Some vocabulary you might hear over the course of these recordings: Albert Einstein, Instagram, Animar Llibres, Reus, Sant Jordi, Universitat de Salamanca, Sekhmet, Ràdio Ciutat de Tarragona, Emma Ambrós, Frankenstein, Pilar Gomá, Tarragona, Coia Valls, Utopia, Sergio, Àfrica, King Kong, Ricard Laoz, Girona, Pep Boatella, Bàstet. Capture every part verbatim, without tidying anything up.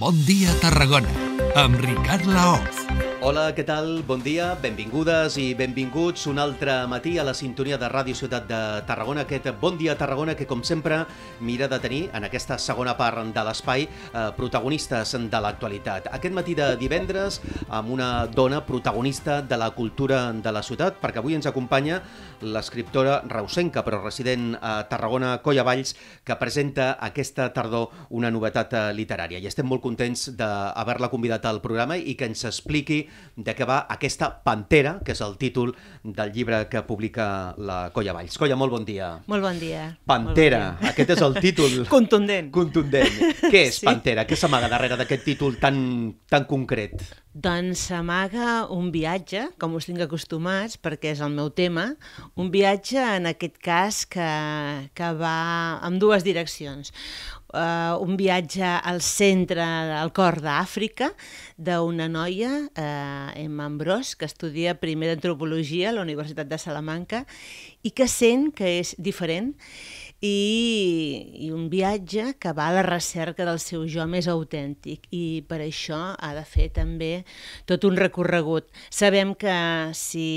Bon dia, Tarragona, amb Ricard Laoz. Hola, què tal? Bon dia, benvingudes i benvinguts un altre matí a la sintonia de Ràdio Ciutat de Tarragona. Aquest Bon dia, Tarragona, que com sempre mira de tenir en aquesta segona part de l'espai eh, protagonistes de l'actualitat. Aquest matí de divendres amb una dona protagonista de la cultura de la ciutat, perquè avui ens acompanya l'escriptora reusenca, però resident a Tarragona, Coia Valls, que presenta aquesta tardor una novetat literària. I estem molt contents d'haver-la convidat al programa i que ens expliqui de què va aquesta Pantera, que és el títol del llibre que publica la Coia Valls. Coia, molt bon dia. Molt bon dia. Pantera, bon dia. Aquest és el títol... Contundent. Contundent. Què és sí. Pantera? Què s'amaga darrere d'aquest títol tan, tan concret? Doncs s'amaga un viatge, com us tinc acostumats, perquè és el meu tema, un viatge, en aquest cas, que, que va en dues direccions. Uh, un viatge al centre, al cor d'Àfrica, d'una noia, uh, Emma Ambrós, que estudia primer antropologia a la Universitat de Salamanca i que sent que és diferent, i, i un viatge que va a la recerca del seu jo més autèntic, i per això ha de fer també tot un recorregut. Sabem que si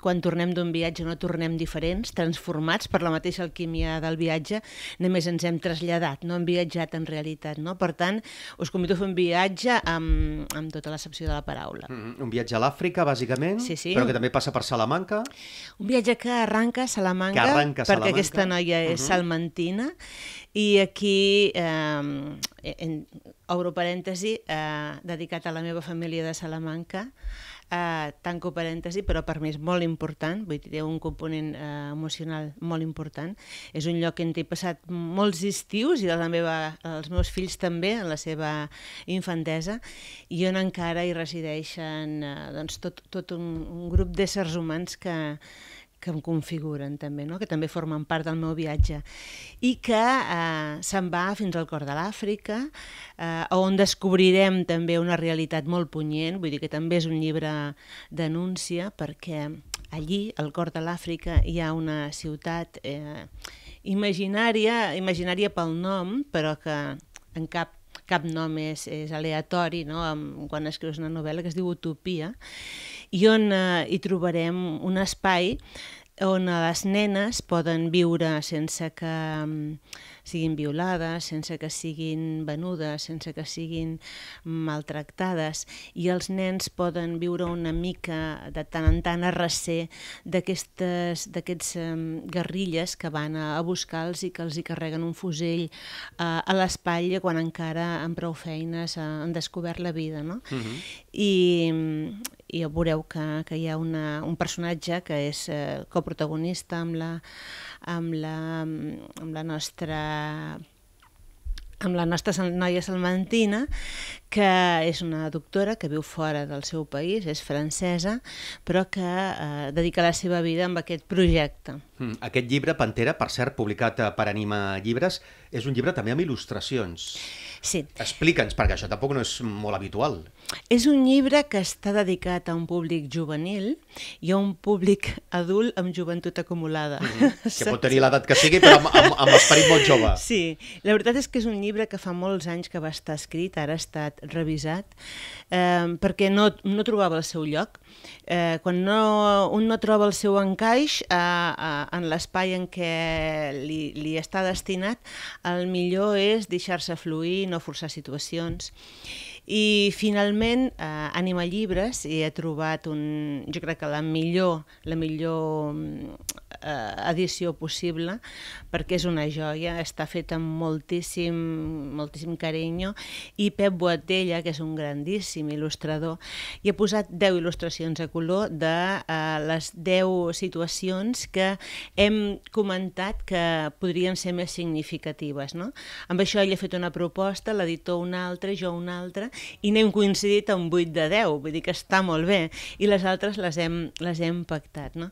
quan tornem d'un viatge no tornem diferents, transformats per la mateixa alquímia del viatge, només ens hem traslladat, no hem viatjat en realitat, no? Per tant, us convido a fer un viatge amb, amb tota l'accepció de la paraula. Mm, un viatge a l'Àfrica, bàsicament, sí, sí. Però que també passa per Salamanca. Un viatge que arranca a Salamanca, que arranca a Salamanca, perquè aquesta noia és uh-huh. salmantina, i aquí, eh, en, obro parèntesi, eh, dedicat a la meva família de Salamanca, eh, tanco parèntesi, però per mi és molt important, vull dir, té un component eh, emocional molt important. És un lloc on he passat molts estius, i de la meva, els meus fills també, en la seva infantesa, i on encara hi resideixen eh, doncs tot, tot un, un grup d'éssers humans que que em configuren també, no? Que també formen part del meu viatge, i que eh, se'n va fins al cor de l'Àfrica, eh, on descobrirem també una realitat molt punyent, vull dir que també és un llibre d'anúncia, perquè allí, al cor de l'Àfrica, hi ha una ciutat eh, imaginària, imaginària pel nom, però que en cap cap nom és, és aleatori, no? Quan escrius una novel·la que es diu Utopia, i on eh, hi trobarem un espai on les nenes poden viure sense que siguin violades, sense que siguin venudes, sense que siguin maltractades, i els nens poden viure una mica de tant en tant a recer d'aquestes um, guerrilles que van a, a buscar-los i que els hi carreguen un fusell uh, a l'espatlla quan encara amb prou feines uh, han descobert la vida, no? Uh-huh. I... i veureu que, que hi ha una, un personatge que és eh, coprotagonista amb la, amb la, amb la nostra... amb la nostra noia salmantina, que és una doctora que viu fora del seu país, és francesa, però que eh, dedica la seva vida a aquest projecte. Aquest llibre, Pantera, per cert, publicat per Animar Llibres, és un llibre també amb il·lustracions. Sí. Explica'ns, perquè això tampoc no és molt habitual. És un llibre que està dedicat a un públic juvenil i a un públic adult amb joventut acumulada. Mm-hmm. Que pot tenir l'edat que sigui, però amb, amb, amb esperit molt jove. Sí, la veritat és que és un llibre llibre que fa molts anys que va estar escrit, ara ha estat revisat, eh, perquè no, no trobava el seu lloc. Eh, quan no, un no troba el seu encaix eh, eh, en l'espai en què li, li està destinat, el millor és deixar-se fluir, no forçar situacions. I finalment, eh, Animar Llibres, i he trobat un, jo crec que la millor, la millor eh, edició possible, perquè és una joia, està feta amb moltíssim, moltíssim carinyo, i Pep Boatella, que és un grandíssim il·lustrador, hi ha posat deu il·lustracions a color de eh, les deu situacions que hem comentat que podrien ser més significatives, no? Amb això ell ha fet una proposta, l'editor una altra, jo una altra, i n'hem coincidit amb vuit de deu, vull dir que està molt bé, i les altres les hem, les hem pactat, no?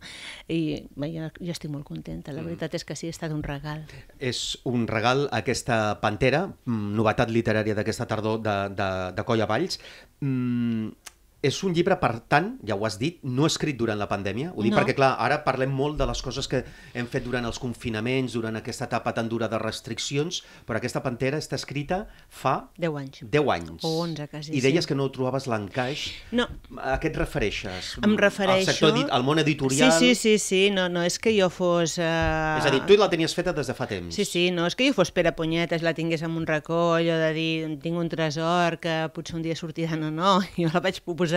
I bé, jo, jo estic molt contenta, la veritat és que sí, ha estat un regal. És un regal aquesta Pantera, novetat literària d'aquesta tardor de, de, de Coia Valls. Mm, És un llibre, per tant, ja ho has dit, no escrit durant la pandèmia. Ho dic no. perquè, clar, ara parlem molt de les coses que hem fet durant els confinaments, durant aquesta etapa tan dura de restriccions, però aquesta pantera està escrita fa... deu anys. deu anys. O onze, quasi. I deies sí. que no trobaves l'encaix. No. A què et refereixes? Em refereixo... Al sector, al món editorial... Sí, sí, sí, sí. No, no és que jo fos... Uh... És a dir, tu la tenies feta des de fa temps. Sí, sí, no és que jo fos Pere Punyetes, la tingués en un recoll, o de dir, tinc un tresor que potser un dia sortiran o no. Jo la vaig proposar,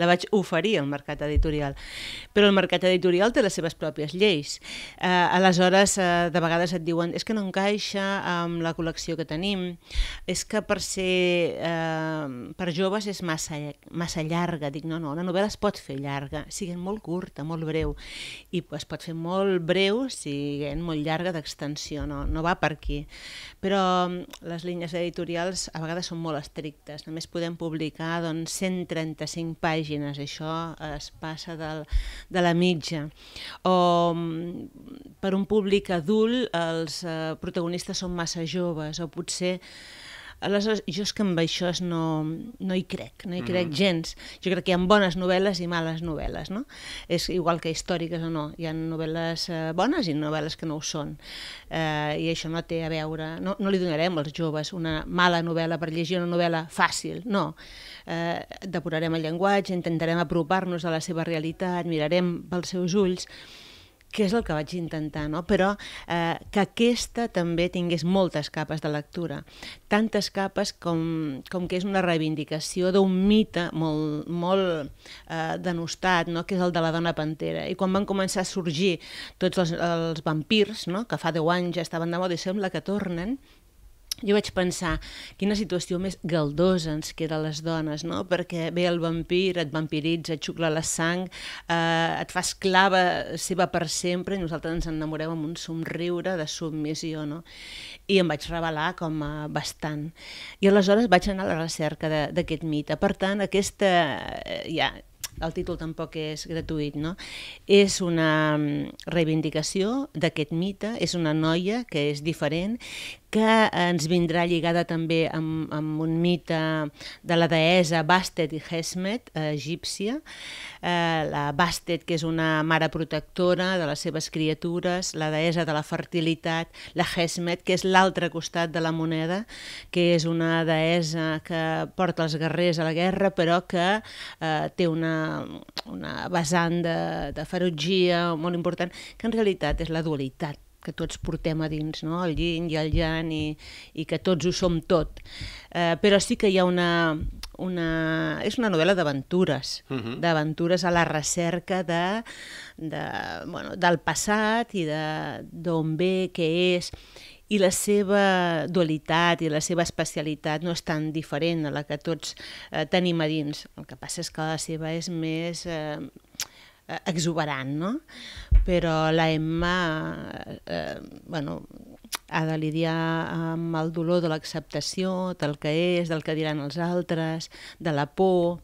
la vaig oferir al mercat editorial, però el mercat editorial té les seves pròpies lleis. Eh, aleshores, eh, de vegades et diuen és que no encaixa amb la col·lecció que tenim, és que per ser eh, per joves és massa, massa llarga. Dic, no, no, una novel·la es pot fer llarga, siguent molt curta, molt breu, i es pot fer molt breu siguent molt llarga d'extensió, no, no va per aquí. Però les línies editorials a vegades són molt estrictes, només podem publicar doncs, cent trenta-cinc pàgines, això es passa del, de la mitja. O per un públic adult els eh, protagonistes són massa joves, o potser... Aleshores, jo és que amb això no, no hi crec, no hi crec mm. gens. Jo crec que hi ha bones novel·les i males novel·les, no? És igual que històriques o no. Hi ha novel·les eh, bones i novel·les que no ho són. Eh, I això no té a veure... No, no li donarem als joves una mala novel·la per llegir una novel·la fàcil, no. Eh, depurarem el llenguatge, intentarem apropar-nos a la seva realitat, mirarem pels seus ulls, que és el que vaig intentar, no? Però eh, que aquesta també tingués moltes capes de lectura, tantes capes com, com que és una reivindicació d'un mite molt, molt eh, denostat, no? Que és el de la dona pantera. I quan van començar a sorgir tots els, els vampirs, no? Que fa deu anys ja estaven de moda i sembla que tornen, jo vaig pensar, quina situació més galdosa ens queda a les dones, no? Perquè ve el vampir, et vampiritza, et xucla la sang, eh, et fa esclava seva per sempre i nosaltres ens enamorem amb un somriure de submissió, no? I em vaig revelar com a bastant. I aleshores vaig anar a la recerca d'aquest mite. Per tant, aquesta... Eh, ja, el títol tampoc és gratuït, no? És una reivindicació d'aquest mite, és una noia que és diferent, que ens vindrà lligada també amb, amb un mite de la deessa Bàstet i Sekhmet, egípcia. Eh, la Bàstet, que és una mare protectora de les seves criatures, la deessa de la fertilitat, la Sekhmet, que és l'altre costat de la moneda, que és una deessa que porta els guerrers a la guerra, però que eh, té una, una vessant de, de ferotgia molt important, que en realitat és la dualitat que tots portem a dins, no? El yin i el yang, i, i que tots ho som tot. Eh, però sí que hi ha una... una és una novel·la d'aventures, uh-huh. d'aventures a la recerca de, de, bueno, del passat i d'on ve, què és... I la seva dualitat i la seva especialitat no és tan diferent a la que tots eh, tenim a dins. El que passa és que la seva és més... Eh, exuberant, no? Però la Emma eh, bueno, ha de lidiar amb el dolor de l'acceptació, del que és, del que diran els altres, de la por...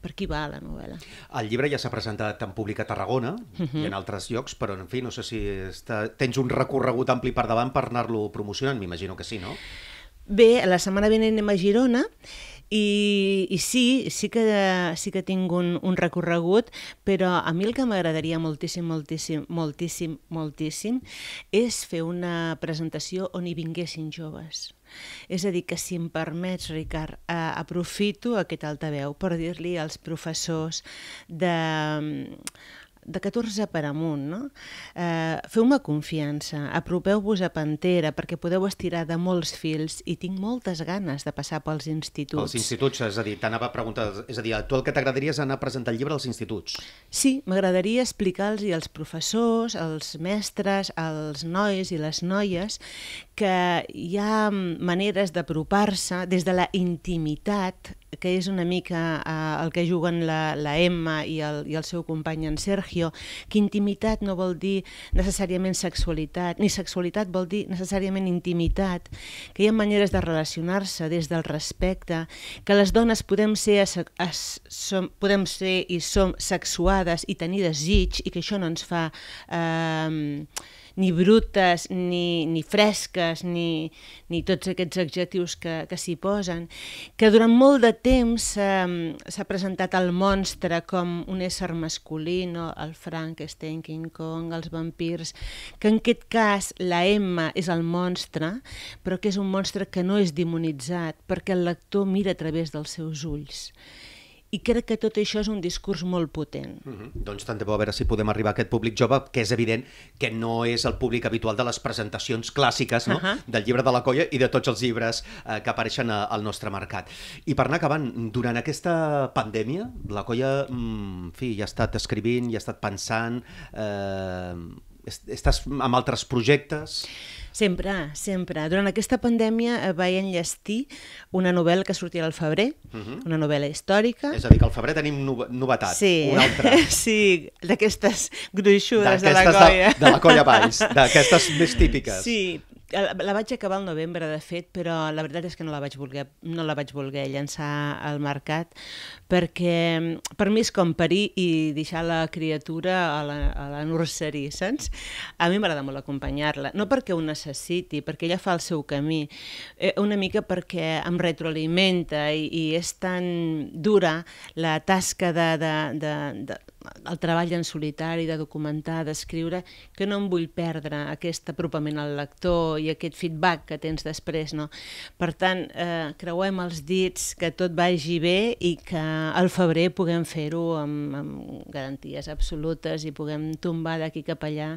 Per qui va la novel·la? El llibre ja s'ha presentat en públic a Tarragona uh-huh. i en altres llocs, però en fi, no sé si està... tens un recorregut ampli per davant per anar-lo promocionant, m'imagino que sí, no? Bé, la setmana vinent anem a Girona. I, i sí, sí que, sí que tinc un, un recorregut, però a mi el que m'agradaria moltíssim, moltíssim, moltíssim, moltíssim és fer una presentació on hi vinguessin joves. És a dir, que si em permets, Ricard, eh, aprofito aquest altaveu per dir-li als professors de... de catorze per amunt, no? Eh, feu-me confiança, apropeu-vos a Pantera, perquè podeu estirar de molts fils i tinc moltes ganes de passar pels instituts. Els instituts, és a dir, t'anava a preguntar, és a dir, tu el que t'agradaria és anar a presentar el llibre als instituts? Sí, m'agradaria explicar-los als professors, als mestres, als nois i les noies, que hi ha maneres d'apropar-se des de la intimitat, que és una mica eh, el que juguen la, la Emma i el, i el seu company en Sergio, que intimitat no vol dir necessàriament sexualitat, ni sexualitat vol dir necessàriament intimitat, que hi ha maneres de relacionar-se des del respecte, que les dones podem ser, as, as, som, podem ser i som sexuades i tenir desig, i que això no ens fa... Eh, ni brutes, ni, ni fresques, ni, ni tots aquests adjectius que, que s'hi posen, que durant molt de temps eh, s'ha presentat el monstre com un ésser masculí, no? El Frankenstein, King Kong, els vampirs, que en aquest cas la Emma és el monstre, però que és un monstre que no és demonitzat, perquè el lector mira a través dels seus ulls. I crec que tot això és un discurs molt potent. Mm-hmm. Doncs tant de bo, a veure si podem arribar a aquest públic jove, que és evident que no és el públic habitual de les presentacions clàssiques, no? Uh-huh. Del llibre de la Coia i de tots els llibres eh, que apareixen a, al nostre mercat. I per anar acabant, durant aquesta pandèmia, la Coia, mm, en fi, ja ha estat escrivint, ja ha estat pensant... Eh, Estàs amb altres projectes? Sempre, sempre. Durant aquesta pandèmia vaig enllestir una novel·la que sortirà al febrer, uh-huh. una novel·la històrica. És a dir, que al febrer tenim no novetat, sí. Una altra. Sí, d'aquestes gruixudes de la Coia. De, de la Coia Valls, d'aquestes més típiques. Sí, la vaig acabar al novembre, de fet, però la veritat és que no la vaig voler, no la vaig voler llançar al mercat, perquè per mi és com parir i deixar la criatura a la, a la nursery, saps? A mi m'agrada molt acompanyar-la, no perquè ho necessiti, perquè ella fa el seu camí, eh, una mica perquè em retroalimenta i, i és tan dura la tasca de... de, de, de el treball en solitari, de documentar, d'escriure, que no em vull perdre aquest apropament al lector i aquest feedback que tens després, no? Per tant, eh, creuem els dits que tot vagi bé i que al febrer puguem fer-ho amb, amb garanties absolutes i puguem tombar d'aquí cap allà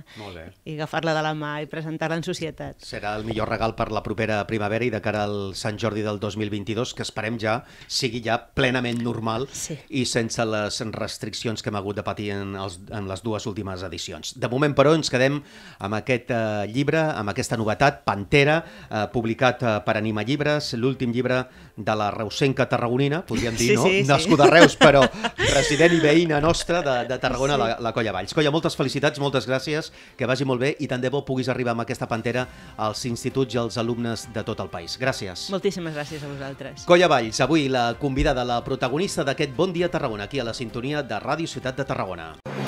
i agafar-la de la mà i presentar-la en societat. Serà el millor regal per la propera primavera i de cara al Sant Jordi del dos mil vint-i-dos, que esperem ja sigui ja plenament normal, sí. I sense les restriccions que hem hagut de patir en, els, en les dues últimes edicions. De moment, però, ens quedem amb aquest eh, llibre, amb aquesta novetat, Pantera, eh, publicat eh, per Animar Llibres, l'últim llibre de la reusenca tarragonina, podríem dir, sí, no? Sí, nascuda sí. A Reus, però resident i veïna nostra de, de Tarragona, sí. la, la Coia Valls. Coia, moltes felicitats, moltes gràcies, que vagi molt bé i tant de bo puguis arribar amb aquesta Pantera als instituts i als alumnes de tot el país. Gràcies. Moltíssimes gràcies a vosaltres. Coia Valls, avui la convidada, la protagonista d'aquest Bon Dia Tarragona, aquí a la sintonia de Ràdio Ciutat de Tarragona.